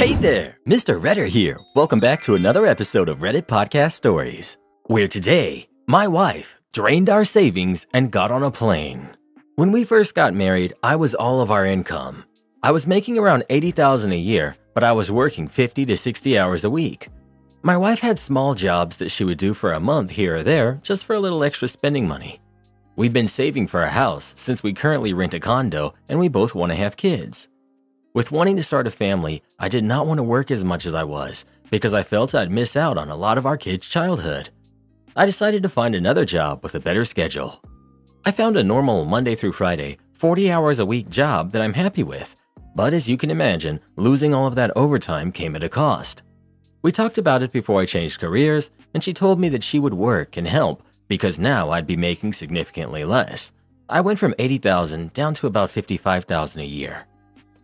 Hey there, Mr. Redder here. Welcome back to another episode of Reddit Podcast Stories, where today, my wife drained our savings and got on a plane. When we first got married, I was all of our income. I was making around $80,000 a year, but I was working 50 to 60 hours a week. My wife had small jobs that she would do for a month here or there just for a little extra spending money. We've been saving for a house since we currently rent a condo and we both want to have kids. With wanting to start a family, I did not want to work as much as I was because I felt I'd miss out on a lot of our kids' childhood. I decided to find another job with a better schedule. I found a normal Monday through Friday, 40 hours a week job that I'm happy with. But as you can imagine, losing all of that overtime came at a cost. We talked about it before I changed careers, and she told me that she would work and help because now I'd be making significantly less. I went from $80,000 down to about $55,000 a year.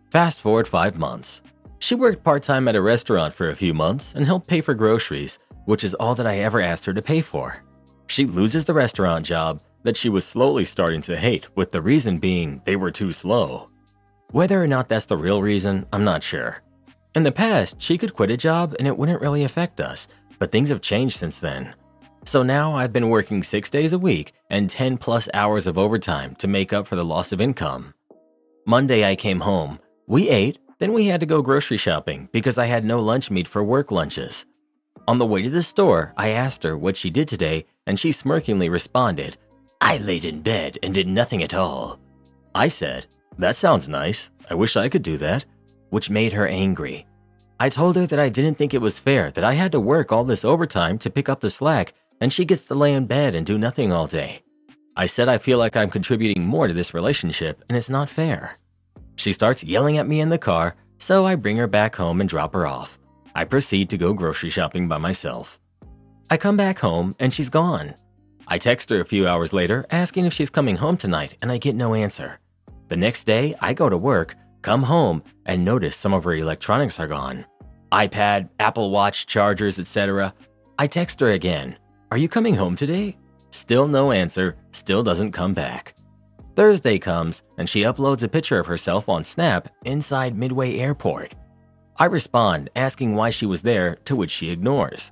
Fast forward 5 months. She worked part-time at a restaurant for a few months and helped pay for groceries, which is all that I ever asked her to pay for. She loses the restaurant job that she was slowly starting to hate, with the reason being they were too slow. Whether or not that's the real reason, I'm not sure. In the past, she could quit a job and it wouldn't really affect us, but things have changed since then. So now I've been working 6 days a week and 10 plus hours of overtime to make up for the loss of income. Monday I came home, we ate, then we had to go grocery shopping because I had no lunch meat for work lunches. On the way to the store, I asked her what she did today and she smirkingly responded, "I laid in bed and did nothing at all." I said, "That sounds nice. I wish I could do that," which made her angry. I told her that I didn't think it was fair that I had to work all this overtime to pick up the slack and she gets to lay in bed and do nothing all day. I said I feel like I'm contributing more to this relationship and it's not fair. She starts yelling at me in the car, so I bring her back home and drop her off. I proceed to go grocery shopping by myself. I come back home and she's gone. I text her a few hours later asking if she's coming home tonight and I get no answer. The next day, I go to work, come home, and notice some of her electronics are gone. iPad, Apple Watch, chargers, etc. I text her again, "Are you coming home today?" Still no answer, still doesn't come back. Thursday comes, and she uploads a picture of herself on Snap inside Midway Airport. I respond, asking why she was there, to which she ignores.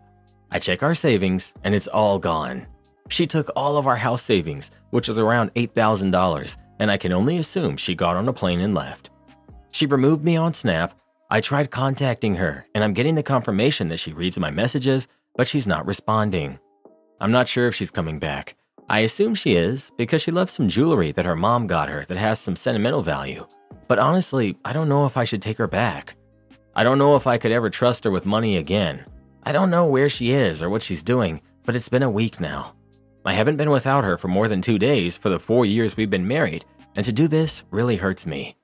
I check our savings, and it's all gone. She took all of our house savings, which is around $8,000, and I can only assume she got on a plane and left. She removed me on Snap. I tried contacting her, and I'm getting the confirmation that she reads my messages, but she's not responding. I'm not sure if she's coming back. I assume she is because she left some jewelry that her mom got her that has some sentimental value. But honestly, I don't know if I should take her back. I don't know if I could ever trust her with money again. I don't know where she is or what she's doing, but it's been a week now. I haven't been without her for more than 2 days for the 4 years we've been married, and to do this really hurts me.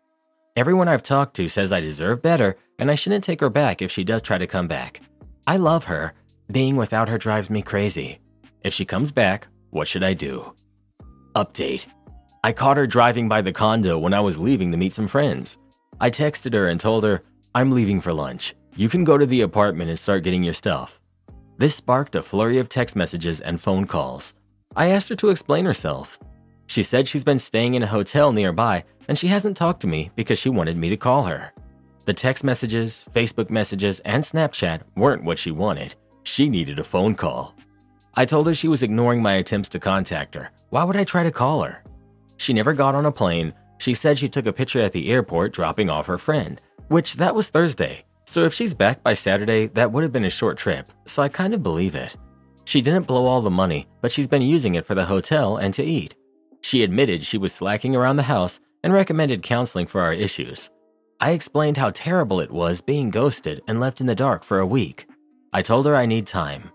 Everyone I've talked to says I deserve better and I shouldn't take her back if she does try to come back. I love her. Being without her drives me crazy. If she comes back, what should I do? Update. I caught her driving by the condo when I was leaving to meet some friends. I texted her and told her, "I'm leaving for lunch. You can go to the apartment and start getting your stuff." This sparked a flurry of text messages and phone calls. I asked her to explain herself. She said she's been staying in a hotel nearby and she hasn't talked to me because she wanted me to call her. The text messages, Facebook messages, and Snapchat weren't what she wanted. She needed a phone call. I told her she was ignoring my attempts to contact her. Why would I try to call her? She never got on a plane. She said she took a picture at the airport dropping off her friend, which that was Thursday. So if she's back by Saturday, that would have been a short trip, so I kind of believe it. She didn't blow all the money, but she's been using it for the hotel and to eat. She admitted she was slacking around the house and recommended counseling for our issues. I explained how terrible it was being ghosted and left in the dark for a week. I told her I need time.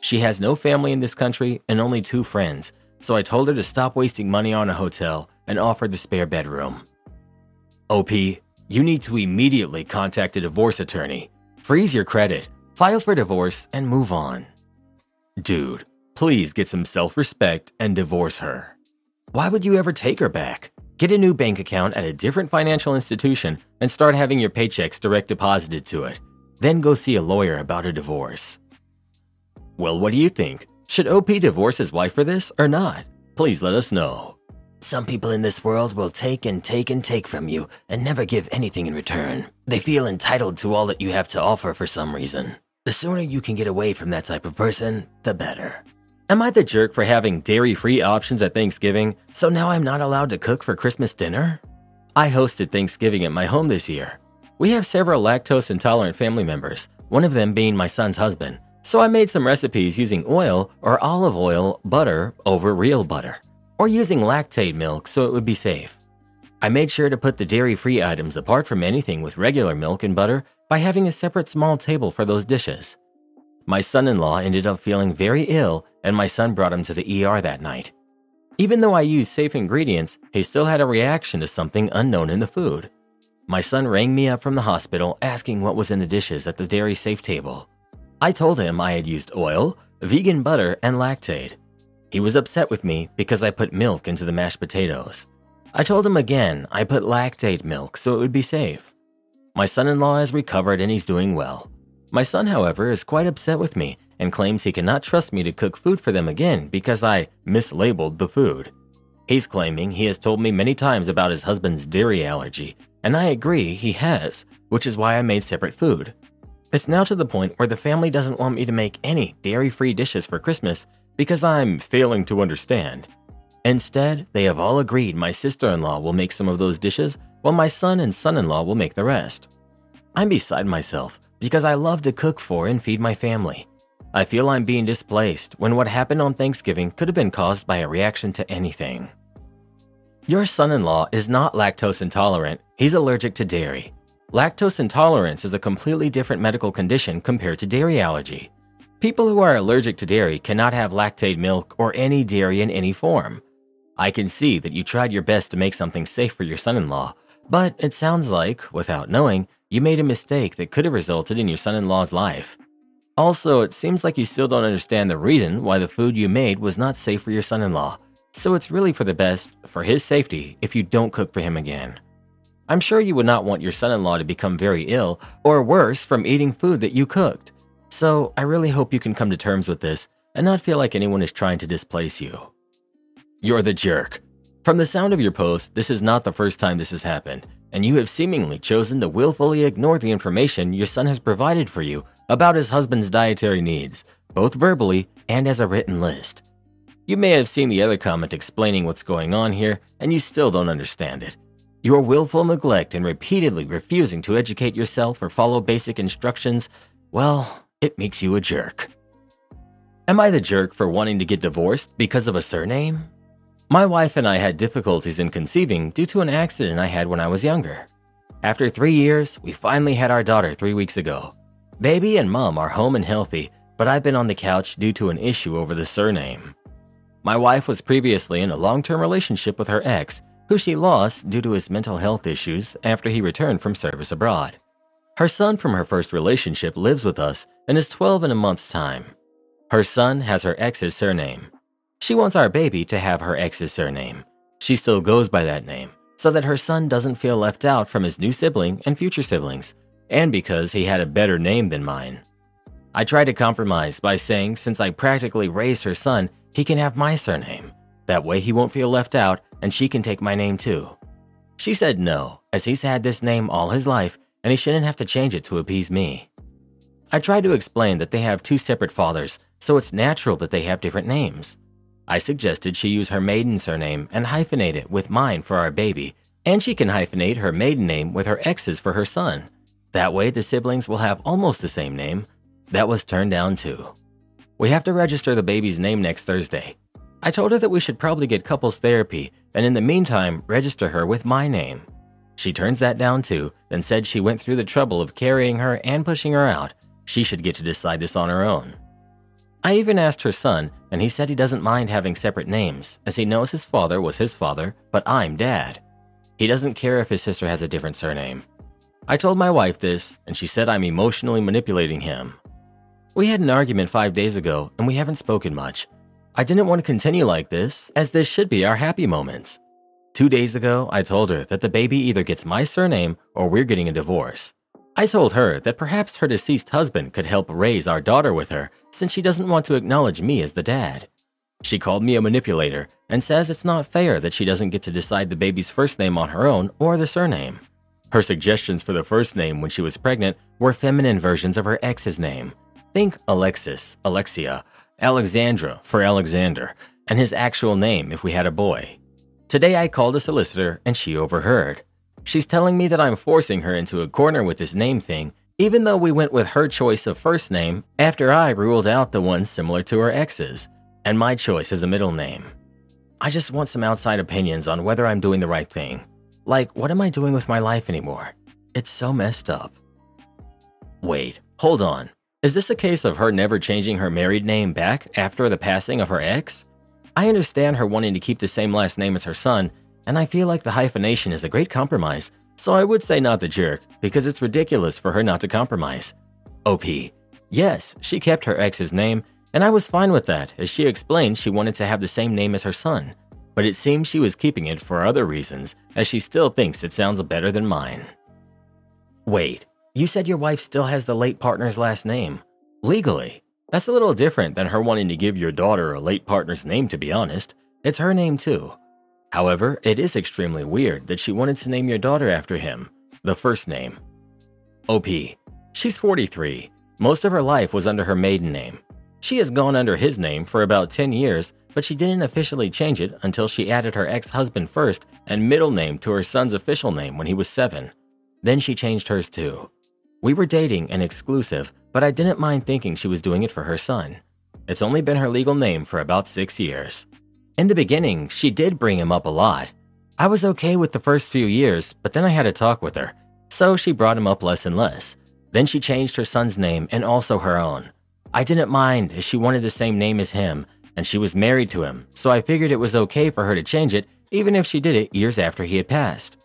She has no family in this country and only 2 friends, so I told her to stop wasting money on a hotel and offered the spare bedroom. OP, you need to immediately contact a divorce attorney, freeze your credit, file for divorce, and move on. Dude, please get some self-respect and divorce her. Why would you ever take her back? Get a new bank account at a different financial institution and start having your paychecks direct deposited to it. Then go see a lawyer about a divorce. Well, what do you think? Should OP divorce his wife for this or not? Please let us know. Some people in this world will take and take and take from you and never give anything in return. They feel entitled to all that you have to offer for some reason. The sooner you can get away from that type of person, the better. Am I the jerk for having dairy-free options at Thanksgiving, so now I'm not allowed to cook for Christmas dinner? I hosted Thanksgiving at my home this year. We have several lactose-intolerant family members, one of them being my son's husband, so I made some recipes using oil or olive oil butter over real butter, or using Lactaid milk so it would be safe. I made sure to put the dairy-free items apart from anything with regular milk and butter by having a separate small table for those dishes. My son-in-law ended up feeling very ill, and my son brought him to the ER that night. Even though I used safe ingredients, he still had a reaction to something unknown in the food. My son rang me up from the hospital asking what was in the dishes at the dairy safe table. I told him I had used oil, vegan butter, and Lactaid. He was upset with me because I put milk into the mashed potatoes. I told him again I put Lactaid milk so it would be safe. My son-in-law has recovered and he's doing well. My son, however, is quite upset with me and claims he cannot trust me to cook food for them again because I mislabeled the food. He's claiming he has told me many times about his husband's dairy allergy, and I agree he has, which is why I made separate food. It's now to the point where the family doesn't want me to make any dairy-free dishes for Christmas because I'm failing to understand. Instead, they have all agreed my sister-in-law will make some of those dishes while my son and son-in-law will make the rest. I'm beside myself because I love to cook for and feed my family. I feel I'm being displaced when what happened on Thanksgiving could have been caused by a reaction to anything. Your son-in-law is not lactose intolerant, he's allergic to dairy. Lactose intolerance is a completely different medical condition compared to dairy allergy. People who are allergic to dairy cannot have Lactaid milk or any dairy in any form. I can see that you tried your best to make something safe for your son-in-law, but it sounds like, without knowing, you made a mistake that could have resulted in your son-in-law's life. Also, it seems like you still don't understand the reason why the food you made was not safe for your son-in-law, so it's really for the best, for his safety, if you don't cook for him again. I'm sure you would not want your son-in-law to become very ill or worse from eating food that you cooked, so I really hope you can come to terms with this and not feel like anyone is trying to displace you. You're the jerk. From the sound of your post, this is not the first time this has happened, and you have seemingly chosen to willfully ignore the information your son has provided for you about his husband's dietary needs, both verbally and as a written list. You may have seen the other comment explaining what's going on here, and you still don't understand it. Your willful neglect and repeatedly refusing to educate yourself or follow basic instructions, well, it makes you a jerk. Am I the jerk for wanting to get divorced because of a surname? My wife and I had difficulties in conceiving due to an accident I had when I was younger. After 3 years, we finally had our daughter 3 weeks ago. Baby and mom are home and healthy, but I've been on the couch due to an issue over the surname. My wife was previously in a long-term relationship with her ex, who she lost due to his mental health issues after he returned from service abroad. Her son from her first relationship lives with us and is 12 in a month's time. Her son has her ex's surname. She wants our baby to have her ex's surname. She still goes by that name, so that her son doesn't feel left out from his new sibling and future siblings, and because he had a better name than mine. I tried to compromise by saying since I practically raised her son, he can have my surname. That way he won't feel left out and she can take my name too. She said no, as he's had this name all his life and he shouldn't have to change it to appease me. I tried to explain that they have two separate fathers, so it's natural that they have different names. I suggested she use her maiden surname and hyphenate it with mine for our baby, and she can hyphenate her maiden name with her ex's for her son. That way the siblings will have almost the same name. That was turned down too. We have to register the baby's name next Thursday. I told her that we should probably get couples therapy and in the meantime register her with my name. She turns that down too, then said she went through the trouble of carrying her and pushing her out. She should get to decide this on her own. I even asked her son, and he said he doesn't mind having separate names, as he knows his father was his father, but I'm dad. He doesn't care if his sister has a different surname. I told my wife this, and she said I'm emotionally manipulating him. We had an argument 5 days ago, and we haven't spoken much. I didn't want to continue like this, as this should be our happy moments. 2 days ago, I told her that the baby either gets my surname or we're getting a divorce. I told her that perhaps her deceased husband could help raise our daughter with her since she doesn't want to acknowledge me as the dad. She called me a manipulator and says it's not fair that she doesn't get to decide the baby's first name on her own or the surname. Her suggestions for the first name when she was pregnant were feminine versions of her ex's name. Think Alexis, Alexia, Alexandra for Alexander, and his actual name if we had a boy. Today I called a solicitor and she overheard. She's telling me that I'm forcing her into a corner with this name thing, even though we went with her choice of first name after I ruled out the one similar to her ex's, and my choice is a middle name. I just want some outside opinions on whether I'm doing the right thing. Like, what am I doing with my life anymore? It's so messed up. Wait, hold on. Is this a case of her never changing her married name back after the passing of her ex? I understand her wanting to keep the same last name as her son, and I feel like the hyphenation is a great compromise, so I would say not the jerk, because it's ridiculous for her not to compromise. OP. Yes, she kept her ex's name, and I was fine with that, as she explained she wanted to have the same name as her son. But it seems she was keeping it for other reasons, as she still thinks it sounds better than mine. Wait, you said your wife still has the late partner's last name. Legally. That's a little different than her wanting to give your daughter a late partner's name, to be honest. It's her name too. However, it is extremely weird that she wanted to name your daughter after him, the first name. OP. She's 43. Most of her life was under her maiden name. She has gone under his name for about 10 years, but she didn't officially change it until she added her ex-husband first and middle name to her son's official name when he was 7. Then she changed hers too. We were dating and exclusive, but I didn't mind thinking she was doing it for her son. It's only been her legal name for about 6 years. In the beginning, she did bring him up a lot. I was okay with the first few years, but then I had a talk with her, so she brought him up less and less. Then she changed her son's name and also her own. I didn't mind as she wanted the same name as him, and she was married to him, so I figured it was okay for her to change it even if she did it years after he had passed.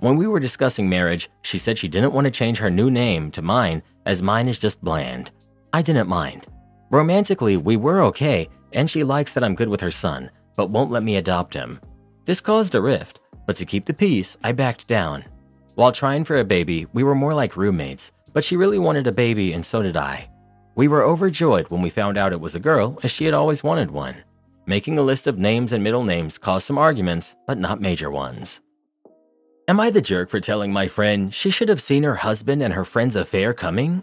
When we were discussing marriage, she said she didn't want to change her new name to mine as mine is just bland. I didn't mind. Romantically, we were okay, and she likes that I'm good with her son, but won't let me adopt him. This caused a rift, but to keep the peace, I backed down. While trying for a baby, we were more like roommates, but she really wanted a baby and so did I. We were overjoyed when we found out it was a girl, as she had always wanted one. Making a list of names and middle names caused some arguments, but not major ones. Am I the jerk for telling my friend she should have seen her husband and her friend's affair coming?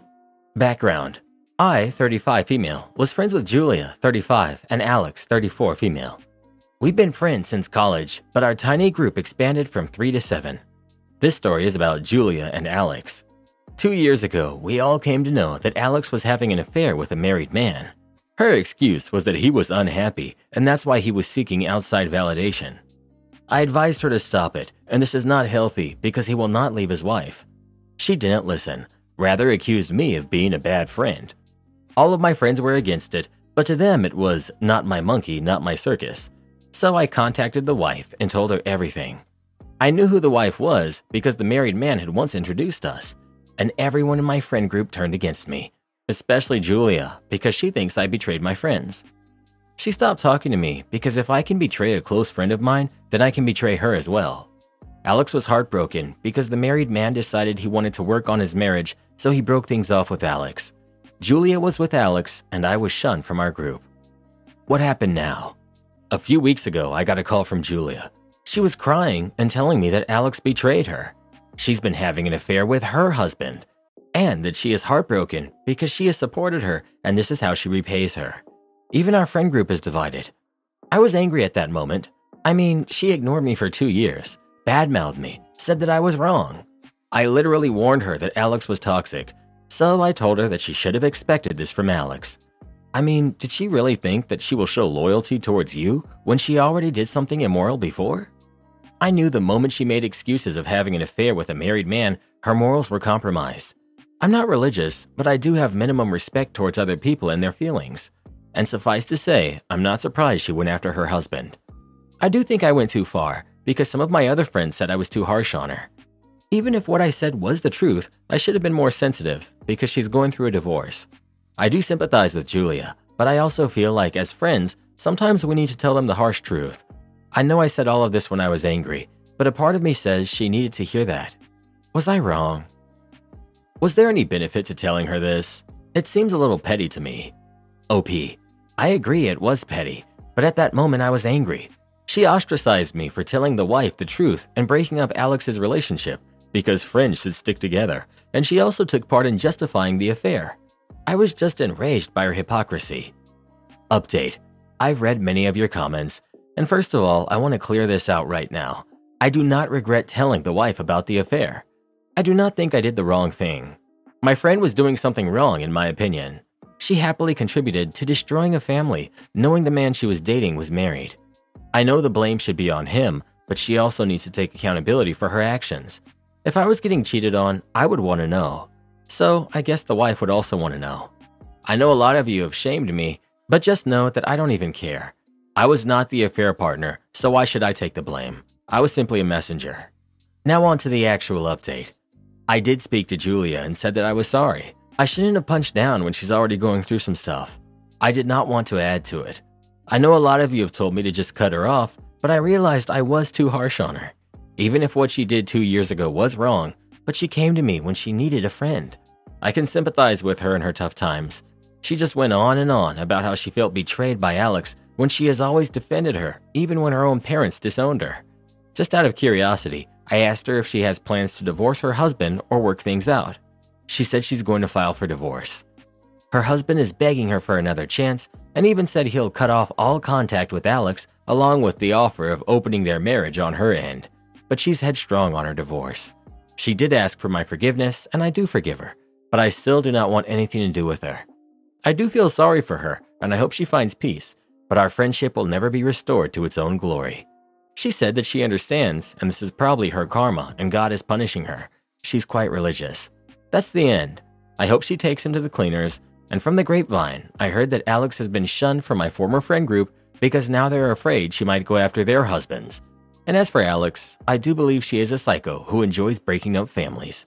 Background. I, 35 female, was friends with Julia, 35, and Alex, 34 female. We've been friends since college, but our tiny group expanded from 3 to 7. This story is about Julia and Alex. 2 years ago, we all came to know that Alex was having an affair with a married man. Her excuse was that he was unhappy, and that's why he was seeking outside validation. I advised her to stop it, and this is not healthy because he will not leave his wife. She didn't listen, rather accused me of being a bad friend. All of my friends were against it, but to them it was not my monkey, not my circus. So I contacted the wife and told her everything. I knew who the wife was because the married man had once introduced us. And everyone in my friend group turned against me, especially Julia, because she thinks I betrayed my friends. She stopped talking to me because if I can betray a close friend of mine, then I can betray her as well. Alex was heartbroken because the married man decided he wanted to work on his marriage, so he broke things off with Alex. Julia was with Alex, and I was shunned from our group. What happened now? A few weeks ago, I got a call from Julia. She was crying and telling me that Alex betrayed her. She's been having an affair with her husband, and that she is heartbroken because she has supported her and this is how she repays her. Even our friend group is divided. I was angry at that moment. I mean, she ignored me for 2 years, badmouthed me, said that I was wrong. I literally warned her that Alex was toxic, so I told her that she should have expected this from Alex. I mean, did she really think that she will show loyalty towards you when she already did something immoral before? I knew the moment she made excuses of having an affair with a married man, her morals were compromised. I'm not religious, but I do have minimum respect towards other people and their feelings. And suffice to say, I'm not surprised she went after her husband. I do think I went too far, because some of my other friends said I was too harsh on her. Even if what I said was the truth, I should have been more sensitive, because she's going through a divorce. I do sympathize with Julia, but I also feel like, as friends, sometimes we need to tell them the harsh truth. I know I said all of this when I was angry, but a part of me says she needed to hear that. Was I wrong? Was there any benefit to telling her this? It seems a little petty to me. OP. I agree it was petty, but at that moment I was angry. She ostracized me for telling the wife the truth and breaking up Alex's relationship because friends should stick together, and she also took part in justifying the affair. I was just enraged by her hypocrisy. Update: I've read many of your comments, and first of all, I want to clear this out right now. I do not regret telling the wife about the affair. I do not think I did the wrong thing. My friend was doing something wrong, in my opinion. She happily contributed to destroying a family, knowing the man she was dating was married. I know the blame should be on him, but she also needs to take accountability for her actions. If I was getting cheated on, I would want to know. So I guess the wife would also want to know. I know a lot of you have shamed me, but just know that I don't even care. I was not the affair partner, so why should I take the blame? I was simply a messenger. Now on to the actual update. I did speak to Julia and said that I was sorry. I shouldn't have punched down when she's already going through some stuff. I did not want to add to it. I know a lot of you have told me to just cut her off, but I realized I was too harsh on her. Even if what she did 2 years ago was wrong, but she came to me when she needed a friend. I can sympathize with her in her tough times. She just went on and on about how she felt betrayed by Alex when she has always defended her, even when her own parents disowned her. Just out of curiosity, I asked her if she has plans to divorce her husband or work things out. She said she's going to file for divorce. Her husband is begging her for another chance and even said he'll cut off all contact with Alex, along with the offer of opening their marriage on her end. But she's headstrong on her divorce. She did ask for my forgiveness, and I do forgive her, but I still do not want anything to do with her. I do feel sorry for her, and I hope she finds peace, but our friendship will never be restored to its own glory. She said that she understands, and this is probably her karma, and God is punishing her. She's quite religious. That's the end. I hope she takes him to the cleaners, and from the grapevine, I heard that Alex has been shunned from my former friend group because now they're afraid she might go after their husbands. And as for Alex, I do believe she is a psycho who enjoys breaking up families.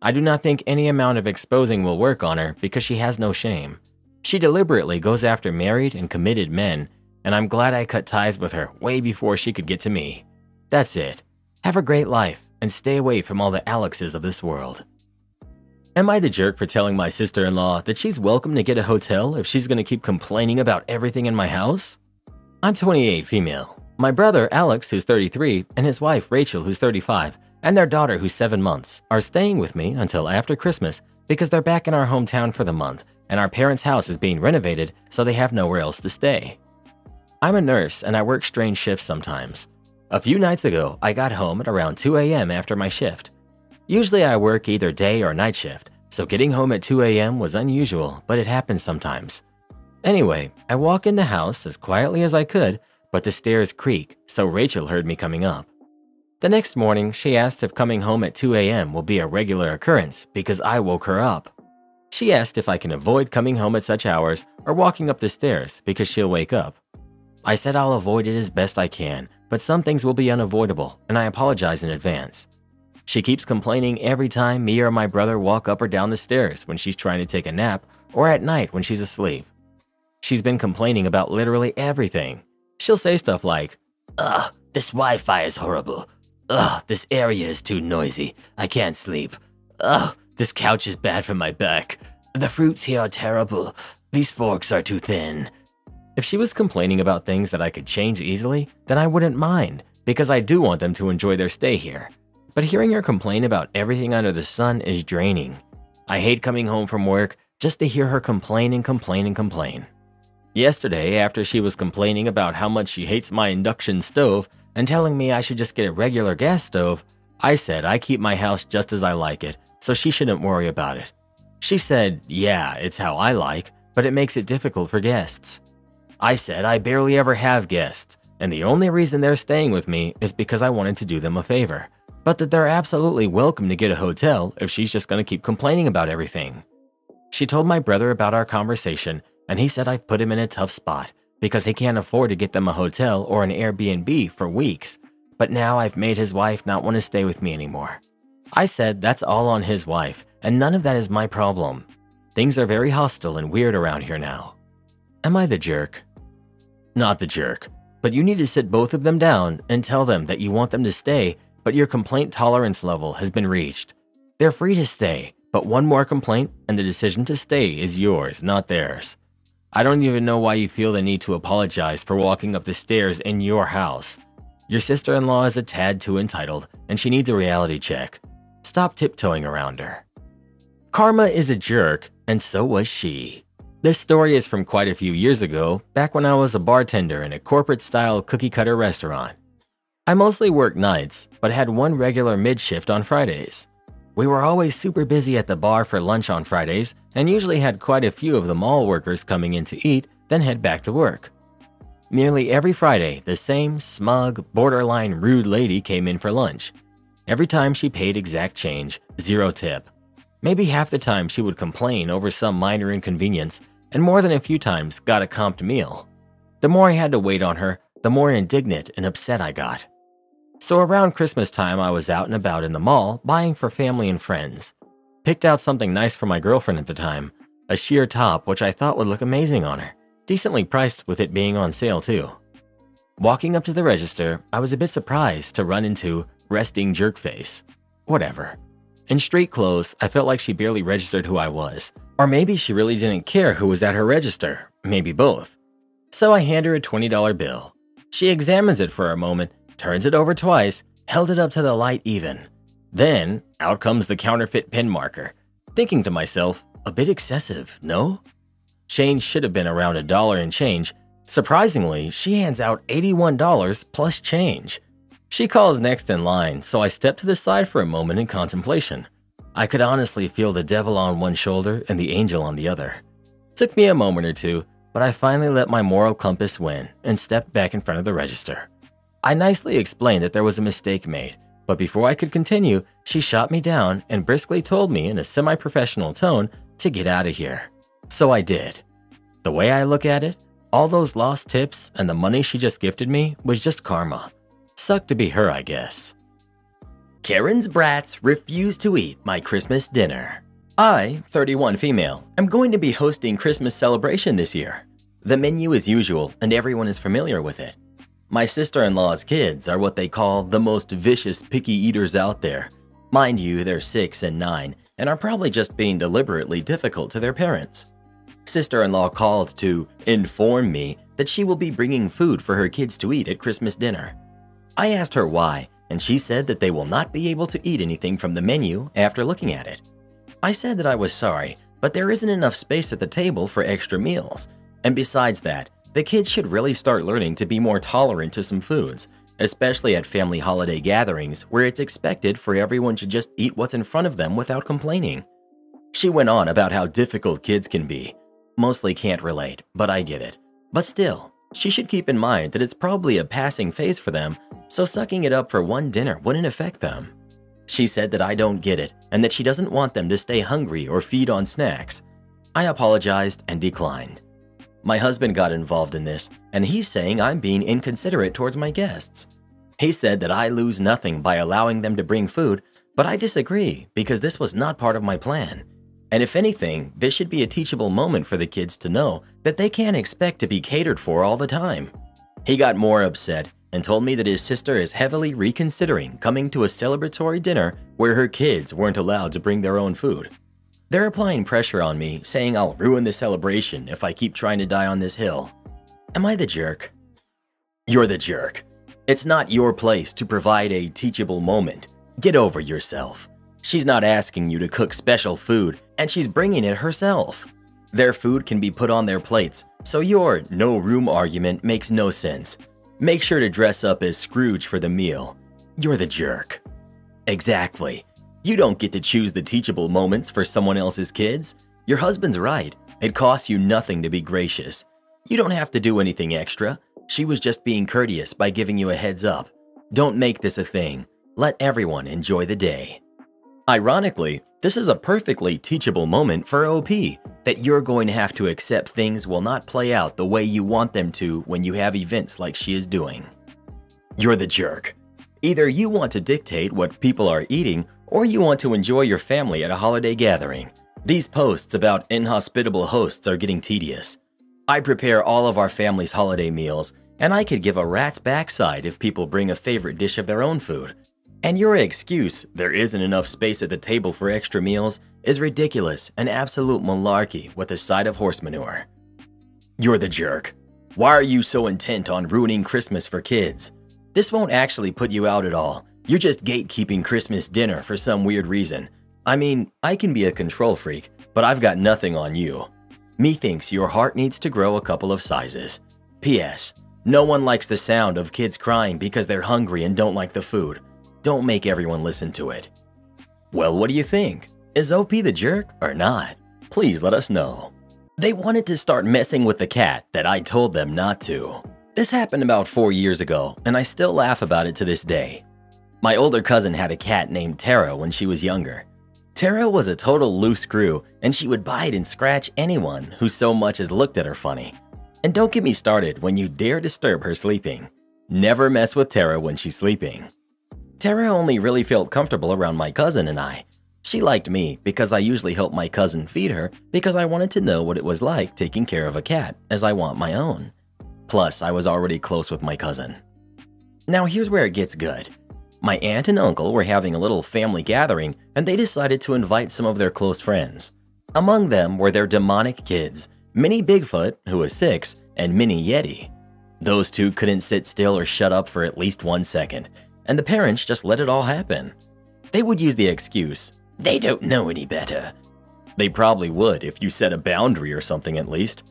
I do not think any amount of exposing will work on her because she has no shame. She deliberately goes after married and committed men, and I'm glad I cut ties with her way before she could get to me. That's it. Have a great life and stay away from all the Alexes of this world. Am I the jerk for telling my sister-in-law that she's welcome to get a hotel if she's going to keep complaining about everything in my house? I'm 28, female. My brother, Alex, who's 33, and his wife, Rachel, who's 35, and their daughter, who's 7 months, are staying with me until after Christmas because they're back in our hometown for the month and our parents' house is being renovated, so they have nowhere else to stay. I'm a nurse and I work strange shifts sometimes. A few nights ago, I got home at around 2 a.m. after my shift. Usually I work either day or night shift, so getting home at 2 a.m. was unusual, but it happens sometimes. Anyway, I walk in the house as quietly as I could, but the stairs creak, so Rachel heard me coming up. The next morning, she asked if coming home at 2 a.m. will be a regular occurrence because I woke her up. She asked if I can avoid coming home at such hours or walking up the stairs because she'll wake up. I said I'll avoid it as best I can, but some things will be unavoidable, and I apologize in advance. She keeps complaining every time me or my brother walk up or down the stairs when she's trying to take a nap or at night when she's asleep. She's been complaining about literally everything. She'll say stuff like, "Ugh, this Wi-Fi is horrible. Ugh, this area is too noisy. I can't sleep. Ugh, this couch is bad for my back. The fruits here are terrible. These forks are too thin." If she was complaining about things that I could change easily, then I wouldn't mind because I do want them to enjoy their stay here. But hearing her complain about everything under the sun is draining. I hate coming home from work just to hear her complain and complain and complain. Yesterday, after she was complaining about how much she hates my induction stove and telling me I should just get a regular gas stove, I said I keep my house just as I like it, so she shouldn't worry about it. She said, "Yeah, it's how I like, but it makes it difficult for guests." I said I barely ever have guests, and the only reason they're staying with me is because I wanted to do them a favor, but that they're absolutely welcome to get a hotel if she's just going to keep complaining about everything. She told my brother about our conversation, and he said I've put him in a tough spot because he can't afford to get them a hotel or an Airbnb for weeks, but now I've made his wife not want to stay with me anymore. I said that's all on his wife, and none of that is my problem. Things are very hostile and weird around here now. Am I the jerk? Not the jerk, but you need to sit both of them down and tell them that you want them to stay, but your complaint tolerance level has been reached. They're free to stay, but one more complaint and the decision to stay is yours, not theirs. I don't even know why you feel the need to apologize for walking up the stairs in your house. Your sister-in-law is a tad too entitled, and she needs a reality check. Stop tiptoeing around her. Karma is a jerk, and so was she. This story is from quite a few years ago, back when I was a bartender in a corporate-style cookie-cutter restaurant. I mostly worked nights, but had one regular mid-shift on Fridays. We were always super busy at the bar for lunch on Fridays and usually had quite a few of the mall workers coming in to eat, then head back to work. Nearly every Friday, the same smug, borderline rude lady came in for lunch. Every time she paid exact change, zero tip. Maybe half the time she would complain over some minor inconvenience and more than a few times got a comped meal. The more I had to wait on her, the more indignant and upset I got. So around Christmas time, I was out and about in the mall buying for family and friends. Picked out something nice for my girlfriend at the time, a sheer top which I thought would look amazing on her, decently priced with it being on sale too. Walking up to the register, I was a bit surprised to run into resting jerkface. Whatever. In street clothes, I felt like she barely registered who I was, or maybe she really didn't care who was at her register, maybe both. So I hand her a $20 bill. She examines it for a moment, turns it over twice, held it up to the light even. Then, out comes the counterfeit pen marker. Thinking to myself, a bit excessive, no? Change should have been around $1 and change. Surprisingly, she hands out $81 plus change. She calls next in line, so I step to the side for a moment in contemplation. I could honestly feel the devil on one shoulder and the angel on the other. Took me a moment or two, but I finally let my moral compass win and stepped back in front of the register. I nicely explained that there was a mistake made, but before I could continue, she shot me down and briskly told me in a semi-professional tone to get out of here. So I did. The way I look at it, all those lost tips and the money she just gifted me was just karma. Sucked to be her, I guess. Karen's brats refuse to eat my Christmas dinner. I, 31 female, am going to be hosting Christmas celebration this year. The menu is usual and everyone is familiar with it. My sister-in-law's kids are what they call the most vicious picky eaters out there. Mind you, they're 6 and 9 and are probably just being deliberately difficult to their parents. Sister-in-law called to inform me that she will be bringing food for her kids to eat at Christmas dinner. I asked her why, and she said that they will not be able to eat anything from the menu after looking at it. I said that I was sorry, but there isn't enough space at the table for extra meals, and besides that, the kids should really start learning to be more tolerant to some foods, especially at family holiday gatherings where it's expected for everyone to just eat what's in front of them without complaining. She went on about how difficult kids can be. Mostly can't relate, but I get it. But still, she should keep in mind that it's probably a passing phase for them, so sucking it up for one dinner wouldn't affect them. She said that I don't get it and that she doesn't want them to stay hungry or feed on snacks. I apologized and declined. My husband got involved in this, and he's saying I'm being inconsiderate towards my guests. He said that I lose nothing by allowing them to bring food, but I disagree because this was not part of my plan. And if anything, this should be a teachable moment for the kids to know that they can't expect to be catered for all the time. He got more upset and told me that his sister is heavily reconsidering coming to a celebratory dinner where her kids weren't allowed to bring their own food. They're applying pressure on me, saying I'll ruin the celebration if I keep trying to die on this hill. Am I the jerk? You're the jerk. It's not your place to provide a teachable moment. Get over yourself. She's not asking you to cook special food, and she's bringing it herself. Their food can be put on their plates, so your no room argument makes no sense. Make sure to dress up as Scrooge for the meal. You're the jerk. Exactly. You don't get to choose the teachable moments for someone else's kids. Your husband's right. It costs you nothing to be gracious. You don't have to do anything extra. She was just being courteous by giving you a heads up. Don't make this a thing. Let everyone enjoy the day. Ironically, this is a perfectly teachable moment for OP, that you're going to have to accept things will not play out the way you want them to when you have events like she is doing. You're the jerk. Either you want to dictate what people are eating, or you want to enjoy your family at a holiday gathering. These posts about inhospitable hosts are getting tedious. I prepare all of our family's holiday meals, and I could give a rat's backside if people bring a favorite dish of their own food. And your excuse, there isn't enough space at the table for extra meals, is ridiculous and absolute malarkey with a side of horse manure. You're the jerk. Why are you so intent on ruining Christmas for kids? This won't actually put you out at all. You're just gatekeeping Christmas dinner for some weird reason. I mean, I can be a control freak, but I've got nothing on you. Methinks your heart needs to grow a couple of sizes. P.S. No one likes the sound of kids crying because they're hungry and don't like the food. Don't make everyone listen to it. Well, what do you think? Is OP the jerk or not? Please let us know. They wanted to start messing with the cat that I told them not to. This happened about 4 years ago, and I still laugh about it to this day. My older cousin had a cat named Tara when she was younger. Tara was a total loose screw, and she would bite and scratch anyone who so much as looked at her funny. And don't get me started when you dare disturb her sleeping. Never mess with Tara when she's sleeping. Tara only really felt comfortable around my cousin and I. She liked me because I usually helped my cousin feed her because I wanted to know what it was like taking care of a cat as I want my own. Plus, I was already close with my cousin. Now here's where it gets good. My aunt and uncle were having a little family gathering and they decided to invite some of their close friends. Among them were their demonic kids, Mini Bigfoot, who was 6, and Mini Yeti. Those two couldn't sit still or shut up for at least 1 second. And the parents just let it all happen. They would use the excuse, they don't know any better. They probably would if you set a boundary or something at least.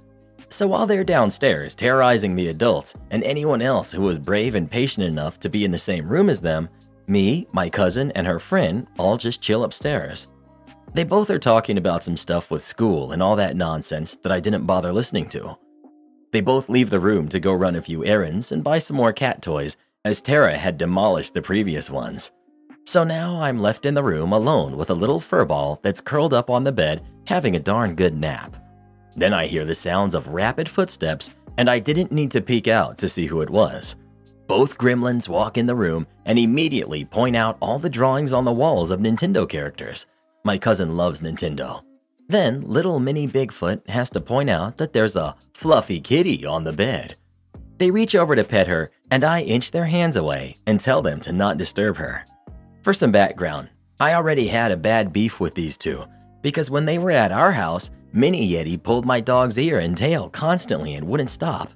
So while they're downstairs terrorizing the adults and anyone else who was brave and patient enough to be in the same room as them, me, my cousin, and her friend all just chill upstairs. They both are talking about some stuff with school and all that nonsense that I didn't bother listening to. They both leave the room to go run a few errands and buy some more cat toys, as Tara had demolished the previous ones. So now I'm left in the room alone with a little furball that's curled up on the bed having a darn good nap. Then I hear the sounds of rapid footsteps and I didn't need to peek out to see who it was. Both gremlins walk in the room and immediately point out all the drawings on the walls of Nintendo characters. My cousin loves Nintendo. Then little Mini Bigfoot has to point out that there's a fluffy kitty on the bed. They reach over to pet her, and I inch their hands away and tell them to not disturb her. For some background, I already had a bad beef with these two because when they were at our house, Mini Yeti pulled my dog's ear and tail constantly and wouldn't stop.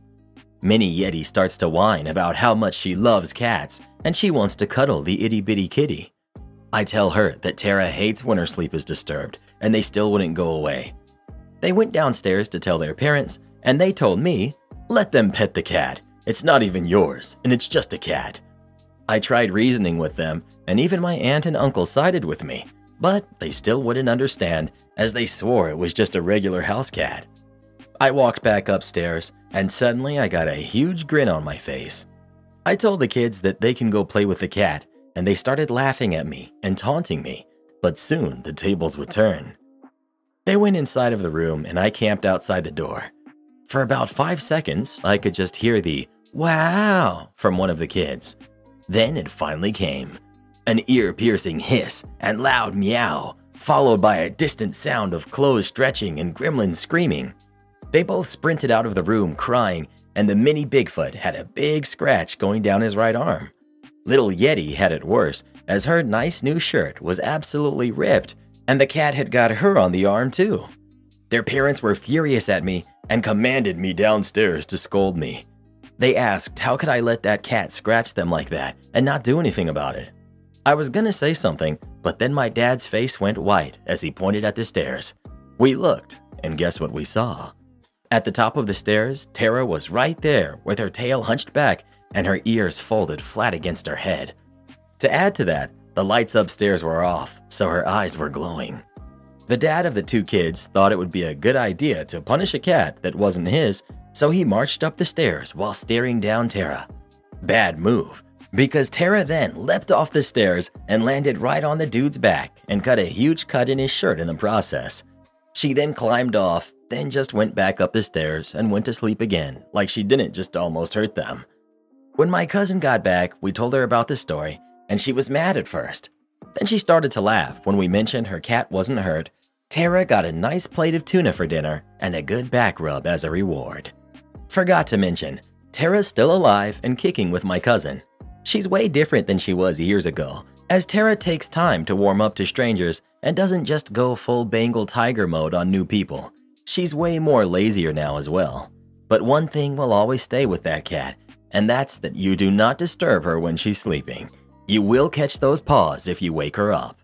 Mini Yeti starts to whine about how much she loves cats and she wants to cuddle the itty-bitty kitty. I tell her that Tara hates when her sleep is disturbed, and they still wouldn't go away. They went downstairs to tell their parents, and they told me, let them pet the cat. It's not even yours, and it's just a cat. I tried reasoning with them, and even my aunt and uncle sided with me, but they still wouldn't understand as they swore it was just a regular house cat. I walked back upstairs, and suddenly I got a huge grin on my face. I told the kids that they can go play with the cat, and they started laughing at me and taunting me, but soon the tables would turn. They went inside of the room, and I camped outside the door. For about 5 seconds, I could just hear the wow from one of the kids. Then it finally came. An ear-piercing hiss and loud meow, followed by a distant sound of clothes stretching and gremlins screaming. They both sprinted out of the room crying, and the Mini Bigfoot had a big scratch going down his right arm. Little Yeti had it worse, as her nice new shirt was absolutely ripped, and the cat had got her on the arm too. Their parents were furious at me and commanded me downstairs to scold me. They asked how could I let that cat scratch them like that and not do anything about it. I was gonna say something, but then my dad's face went white as he pointed at the stairs. We looked, and guess what we saw? At the top of the stairs, Tara was right there with her tail hunched back and her ears folded flat against her head. To add to that, the lights upstairs were off, so her eyes were glowing. The dad of the two kids thought it would be a good idea to punish a cat that wasn't his, so he marched up the stairs while staring down Tara. Bad move, because Tara then leapt off the stairs and landed right on the dude's back and cut a huge cut in his shirt in the process. She then climbed off, then just went back up the stairs and went to sleep again, like she didn't just almost hurt them. When my cousin got back, we told her about the story, and she was mad at first. Then she started to laugh when we mentioned her cat wasn't hurt. Tara got a nice plate of tuna for dinner and a good back rub as a reward. Forgot to mention, Tara's still alive and kicking with my cousin. She's way different than she was years ago, as Tara takes time to warm up to strangers and doesn't just go full Bengal tiger mode on new people. She's way more lazier now as well. But one thing will always stay with that cat, and that's that you do not disturb her when she's sleeping. You will catch those paws if you wake her up.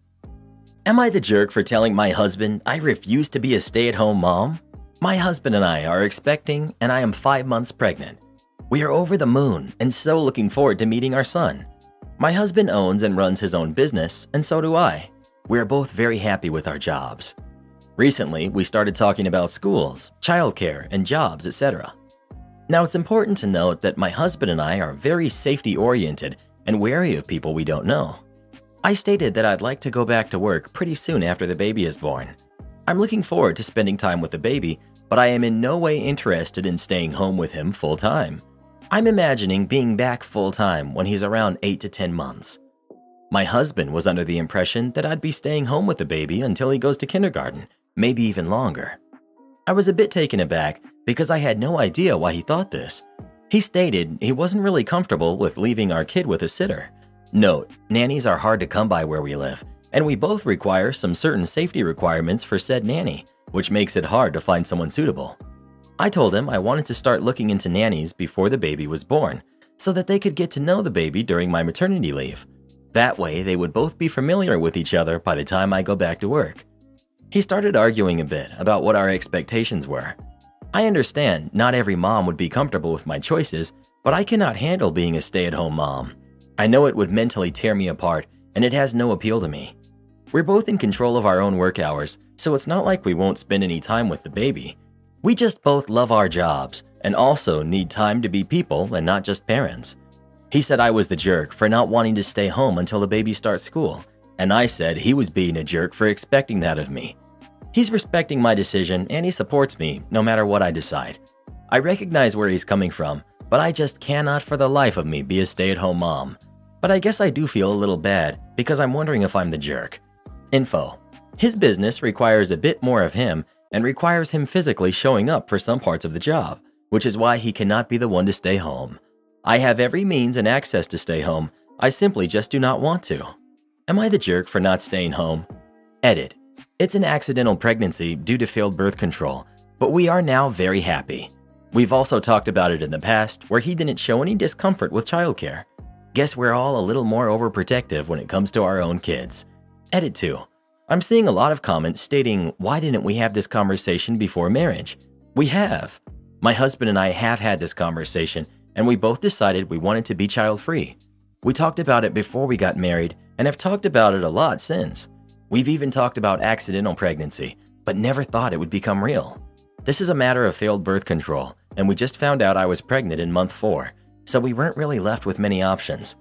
Am I the jerk for telling my husband I refuse to be a stay-at-home mom? My husband and I are expecting, and I am 5 months pregnant. We are over the moon and so looking forward to meeting our son. My husband owns and runs his own business, and so do I. We are both very happy with our jobs. Recently, we started talking about schools, childcare, and jobs, etc. Now, it's important to note that my husband and I are very safety-oriented and wary of people we don't know. I stated that I'd like to go back to work pretty soon after the baby is born. I'm looking forward to spending time with the baby, but I am in no way interested in staying home with him full-time. I'm imagining being back full-time when he's around 8 to 10 months. My husband was under the impression that I'd be staying home with the baby until he goes to kindergarten, maybe even longer. I was a bit taken aback because I had no idea why he thought this. He stated he wasn't really comfortable with leaving our kid with a sitter. Note, nannies are hard to come by where we live, and we both require some certain safety requirements for said nanny, which makes it hard to find someone suitable. I told him I wanted to start looking into nannies before the baby was born, so that they could get to know the baby during my maternity leave. That way, they would both be familiar with each other by the time I go back to work. He started arguing a bit about what our expectations were. I understand not every mom would be comfortable with my choices, but I cannot handle being a stay-at-home mom. I know it would mentally tear me apart, and it has no appeal to me. We're both in control of our own work hours, so it's not like we won't spend any time with the baby. We just both love our jobs and also need time to be people and not just parents. He said I was the jerk for not wanting to stay home until the baby starts school, and I said he was being a jerk for expecting that of me. He's respecting my decision and he supports me no matter what I decide. I recognize where he's coming from, but I just cannot for the life of me be a stay-at-home mom. But I guess I do feel a little bad because I'm wondering if I'm the jerk. Info. His business requires a bit more of him and requires him physically showing up for some parts of the job, which is why he cannot be the one to stay home. I have every means and access to stay home, I simply just do not want to. Am I the jerk for not staying home? Edit. It's an accidental pregnancy due to failed birth control, but we are now very happy. We've also talked about it in the past where he didn't show any discomfort with childcare. Guess we're all a little more overprotective when it comes to our own kids. Edit 2. I'm seeing a lot of comments stating, why didn't we have this conversation before marriage? We have. My husband and I have had this conversation, and we both decided we wanted to be child-free. We talked about it before we got married and have talked about it a lot since. We've even talked about accidental pregnancy, but never thought it would become real. This is a matter of failed birth control, and we just found out I was pregnant in month 4, so we weren't really left with many options.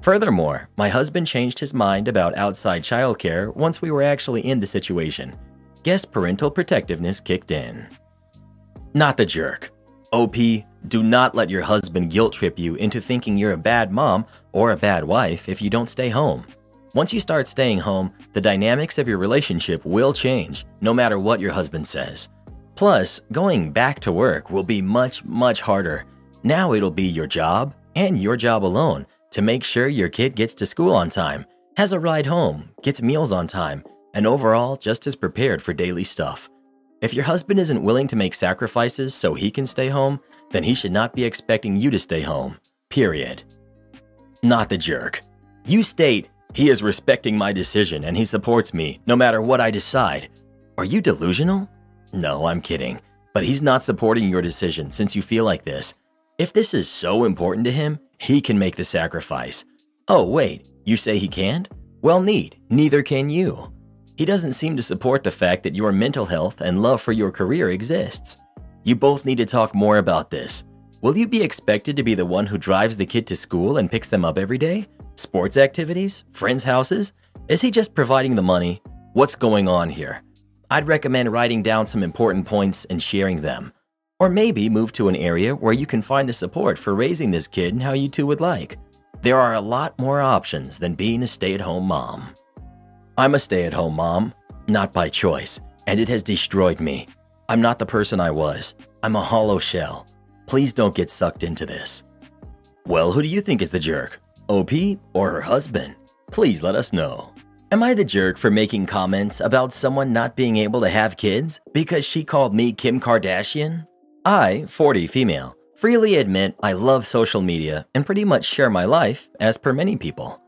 Furthermore, my husband changed his mind about outside childcare once we were actually in the situation. Guess parental protectiveness kicked in. Not the jerk. OP, do not let your husband guilt trip you into thinking you're a bad mom or a bad wife if you don't stay home. Once you start staying home, the dynamics of your relationship will change, no matter what your husband says. Plus, going back to work will be much, much harder. Now it'll be your job, and your job alone, to make sure your kid gets to school on time, has a ride home, gets meals on time, and overall just is prepared for daily stuff. If your husband isn't willing to make sacrifices so he can stay home, then he should not be expecting you to stay home, period. Not the jerk. You state, he is respecting my decision and he supports me no matter what I decide. Are you delusional? No, I'm kidding, but he's not supporting your decision since you feel like this. If this is so important to him, he can make the sacrifice. Oh wait, you say he can't? Well neither can you. He doesn't seem to support the fact that your mental health and love for your career exists. You both need to talk more about this. Will you be expected to be the one who drives the kid to school and picks them up every day? Sports activities? Friends' houses? Is he just providing the money? What's going on here? I'd recommend writing down some important points and sharing them. Or maybe move to an area where you can find the support for raising this kid and how you two would like. There are a lot more options than being a stay-at-home mom. I'm a stay-at-home mom, not by choice, and it has destroyed me. I'm not the person I was. I'm a hollow shell. Please don't get sucked into this. Well, who do you think is the jerk? OP or her husband? Please let us know. Am I the jerk for making comments about someone not being able to have kids because she called me Kim Kardashian? I, 40 female, freely admit I love social media and pretty much share my life, as per many people.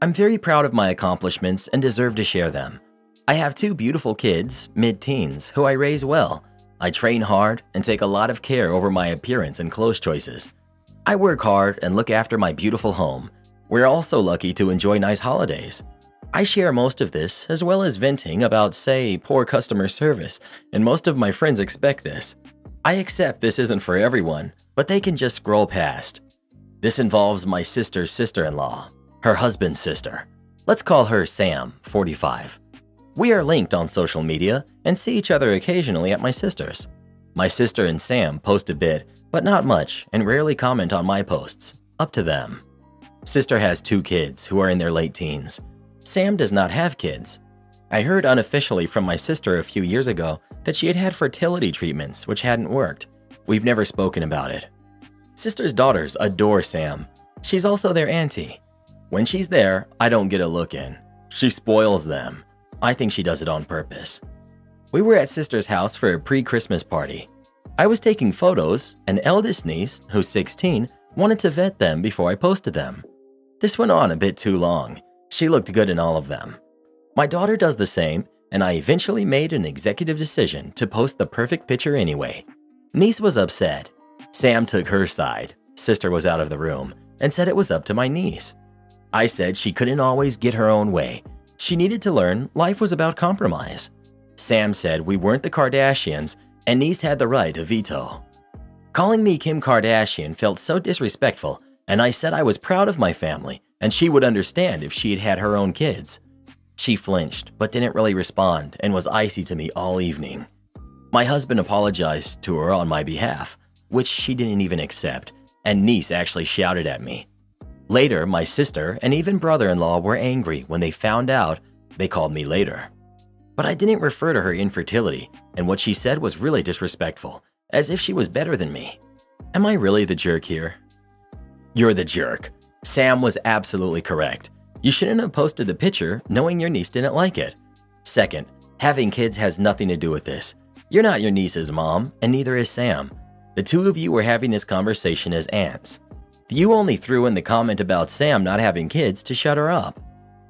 I'm very proud of my accomplishments and deserve to share them. I have two beautiful kids, mid-teens, who I raise well. I train hard and take a lot of care over my appearance and clothes choices. I work hard and look after my beautiful home. We're also lucky to enjoy nice holidays. I share most of this, as well as venting about, say, poor customer service, and most of my friends expect this. I accept this isn't for everyone, but they can just scroll past. This involves my sister's sister-in-law, her husband's sister. Let's call her Sam, 45. We are linked on social media and see each other occasionally at my sister's. My sister and Sam post a bit, but not much, and rarely comment on my posts. Up to them. Sister has two kids who are in their late teens. Sam does not have kids. I heard unofficially from my sister a few years ago that she had had fertility treatments which hadn't worked. We've never spoken about it. Sister's daughters adore Sam. She's also their auntie. When she's there, I don't get a look in. She spoils them. I think she does it on purpose. We were at sister's house for a pre-Christmas party. I was taking photos, and eldest niece, who's 16, wanted to vet them before I posted them. This went on a bit too long. She looked good in all of them. My daughter does the same, and I eventually made an executive decision to post the perfect picture anyway. Niece was upset. Sam took her side, sister was out of the room, and said it was up to my niece. I said she couldn't always get her own way. She needed to learn life was about compromise. Sam said we weren't the Kardashians, and niece had the right to veto. Calling me Kim Kardashian felt so disrespectful, and I said I was proud of my family, and she would understand if she had had her own kids. She flinched, but didn't really respond and was icy to me all evening. My husband apologized to her on my behalf, which she didn't even accept, and niece actually shouted at me. Later, my sister and even brother-in-law were angry when they found out. They called me later. But I didn't refer to her infertility, and what she said was really disrespectful, as if she was better than me. Am I really the jerk here? You're the jerk. Sam was absolutely correct. You shouldn't have posted the picture knowing your niece didn't like it. Second, having kids has nothing to do with this. You're not your niece's mom, and neither is Sam. The two of you were having this conversation as aunts. You only threw in the comment about Sam not having kids to shut her up.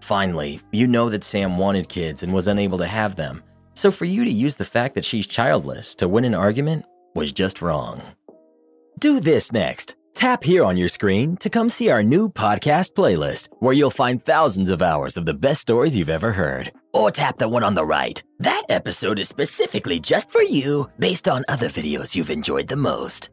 Finally, you know that Sam wanted kids and was unable to have them, so for you to use the fact that she's childless to win an argument was just wrong. Do this next. Tap here on your screen to come see our new podcast playlist, where you'll find thousands of hours of the best stories you've ever heard. Or tap the one on the right. That episode is specifically just for you, based on other videos you've enjoyed the most.